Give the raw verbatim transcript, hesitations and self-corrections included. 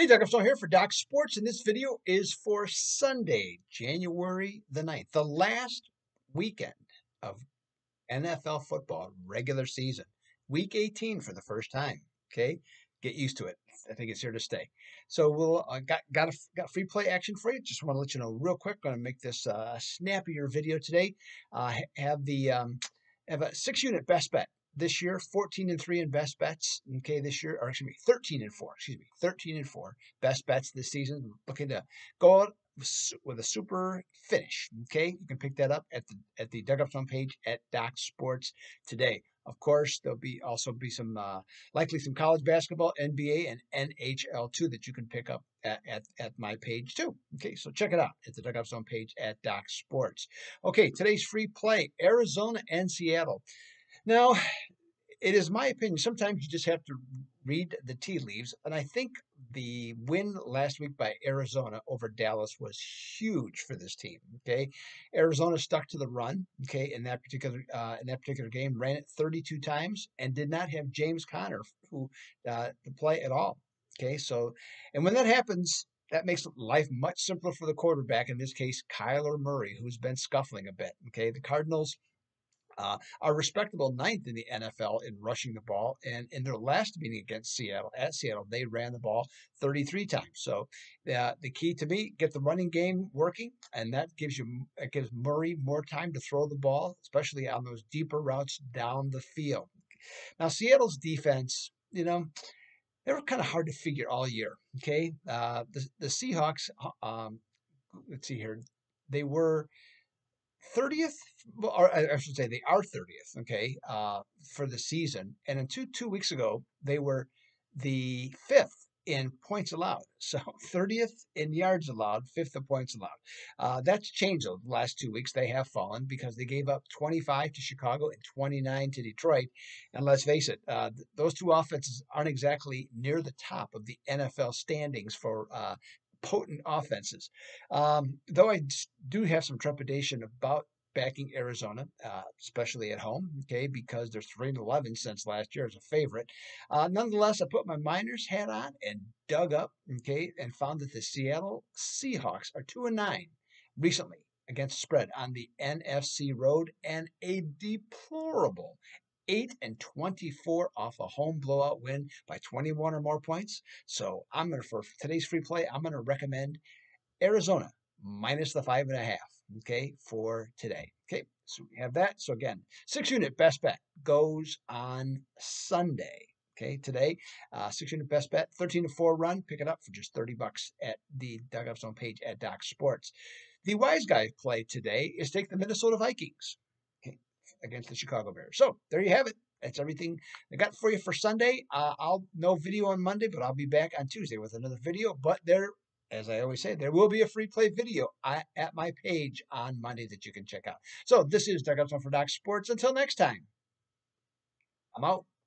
Hey, Doug Upstone here for Doc Sports, and this video is for Sunday, January the ninth, the last weekend of N F L football regular season, week eighteen for the first time. Okay, get used to it. I think it's here to stay. So we'll uh, got got a, got free play action for you. Just want to let you know real quick. Going to make this a uh, snappier video today. Uh, have the um, have a six-unit best bet. This year, fourteen and three in best bets. Okay, this year, or excuse me, thirteen and four. Excuse me, thirteen and four best bets this season. Looking to go out with a super finish. Okay, you can pick that up at the at the Doug Upstone page at Doc Sports today. Of course, there'll be also be some uh, likely some college basketball, N B A, and N H L too that you can pick up at, at at my page too. Okay, so check it out at the Doug Upstone page at Doc Sports. Okay, today's free play: Arizona and Seattle. Now, it is my opinion, sometimes you just have to read the tea leaves, and I think the win last week by Arizona over Dallas was huge for this team, okay? Arizona stuck to the run, okay, in that particular uh, in that particular game, ran it thirty-two times, and did not have James Conner who, uh, to play at all, okay? So, and when that happens, that makes life much simpler for the quarterback, in this case, Kyler Murray, who's been scuffling a bit, okay? The Cardinals Uh, are respectable ninth in the N F L in rushing the ball. And in their last meeting against Seattle, at Seattle, they ran the ball thirty-three times. So uh, the key to me, get the running game working, and that gives you it gives Murray more time to throw the ball, especially on those deeper routes down the field. Now, Seattle's defense, you know, they were kind of hard to figure all year, okay? Uh, the, the Seahawks, um, let's see here, they were thirtieth, or I should say they are thirtieth, okay, uh, for the season. And in two, two weeks ago, they were the fifth in points allowed. So thirtieth in yards allowed, fifth in points allowed. Uh, that's changed the last two weeks. They have fallen because they gave up twenty-five to Chicago and twenty-nine to Detroit. And let's face it, uh, th those two offenses aren't exactly near the top of the N F L standings for uh potent offenses. Um, though I do have some trepidation about backing Arizona, uh, especially at home, okay, because they're three and eleven since last year as a favorite. Uh, nonetheless, I put my miners hat on and dug up, okay, and found that the Seattle Seahawks are two and nine recently against spread on the N F C road, and a deplorable eight and twenty-four off a home blowout win by twenty-one or more points. So I'm going to, for today's free play, I'm going to recommend Arizona minus the five and a half, okay, for today. Okay, so we have that. So again, six-unit best bet goes on Sunday. Okay, today, uh, six-unit best bet, thirteen to four run. Pick it up for just thirty bucks at the Doug Upstone page at Doc Sports. The wise guy play today is take the Minnesota Vikings against the Chicago Bears. So there you have it. That's everything I got for you for Sunday. Uh, I'll no video on Monday, but I'll be back on Tuesday with another video. But there, as I always say, there will be a free play video at my page on Monday that you can check out. So this is Doug Upstone for Doc Sports. Until next time, I'm out.